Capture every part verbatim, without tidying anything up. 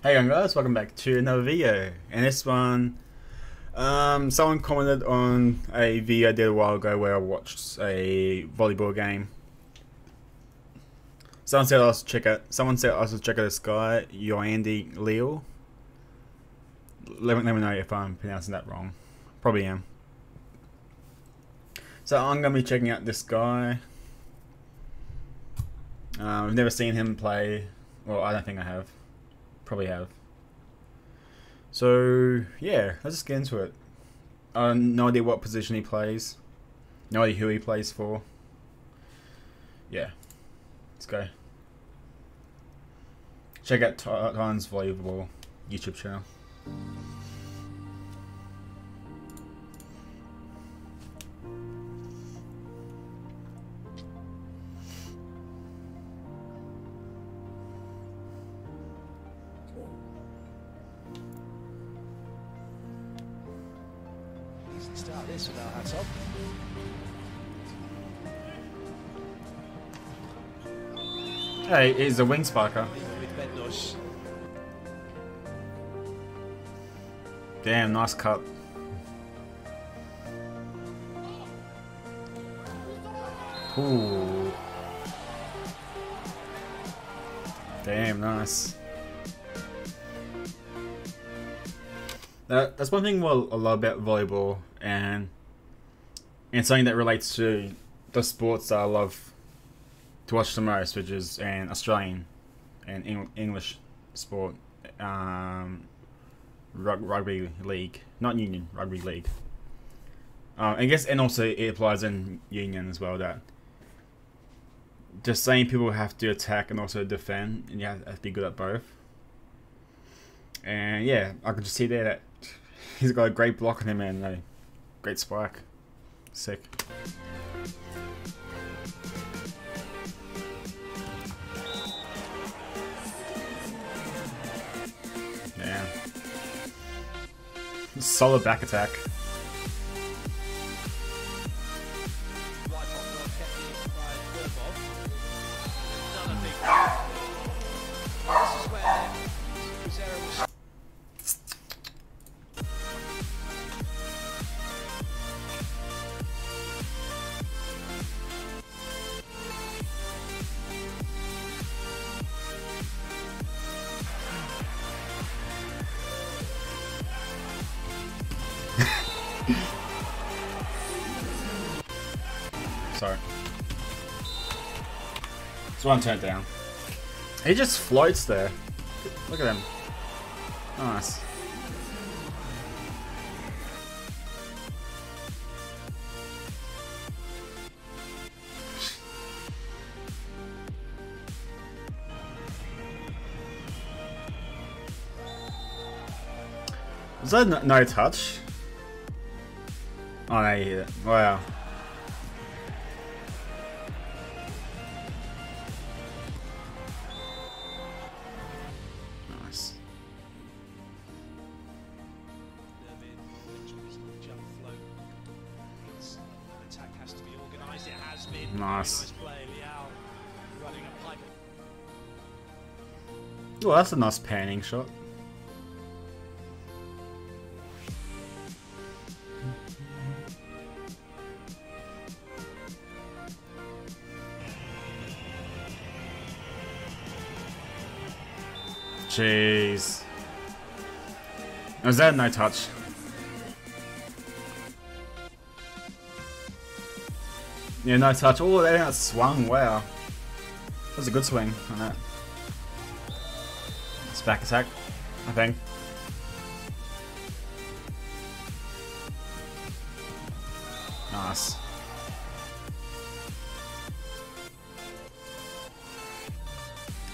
Hey guys, welcome back to another video. And this one, um, someone commented on a video I did a while ago where I watched a volleyball game. Someone said I should check out. Someone said I should check out this guy, Yoandy Leal. Let me let me know if I'm pronouncing that wrong. Probably am. So I'm gonna be checking out this guy. Uh, I've never seen him play. Well, I don't think I have. Probably have. So yeah, let's just get into it. I have no idea what position he plays, no idea who he plays for. Yeah, let's go. Check out Titans Volleyball YouTube channel. Start this with our hats up. Hey, he's a wing sparker. Damn, nice cut. Ooh. Damn, nice. That, that's one thing I love about volleyball, and and something that relates to the sports that I love to watch the most, which is an Australian and Eng English sport, um, rug rugby league, not union, rugby league. Um, I guess, and also it applies in union as well, that just saying people have to attack and also defend, and you have to be good at both. And yeah, I could just see there that he's got a great block on him and a great spike. Sick. Yeah. Solid back attack. Sorry. It's one turn down. He just floats there. Look at him. Nice. Was that no, no touch? Oh, no, you hit it. Wow. Nice. Well, that's a nice panning shot. Jeez. Was that no touch? Yeah, no touch. Oh, that out swung. Wow. That was a good swing on that. It's back attack, I think. Nice.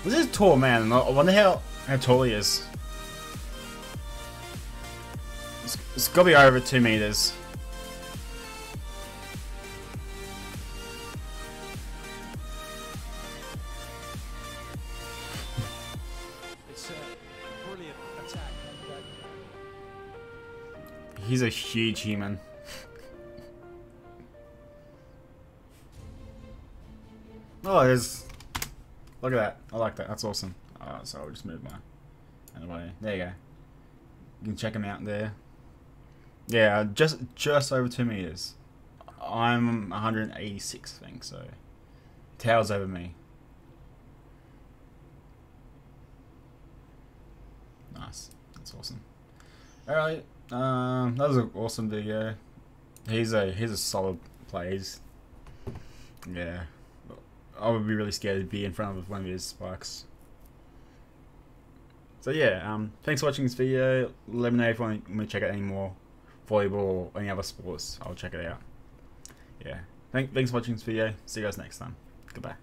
This is a tall man. I wonder how, how tall he is. It's, it's gotta be over two meters. He's a huge human. Oh, there's... Look at that. I like that. That's awesome. Uh, so I'll just move my anyway, there you go. You can check him out there. Yeah, just just over two meters. I'm one hundred eighty-six, I think, so Tails over me. Nice, that's awesome. All right, um, that was an awesome video. He's a he's a solid player. He's, yeah, I would be really scared to be in front of one of his spikes. So yeah, um, thanks for watching this video. Let me know if you want me to check out any more volleyball or any other sports. I'll check it out. Yeah, thanks for watching this video. See you guys next time. Goodbye.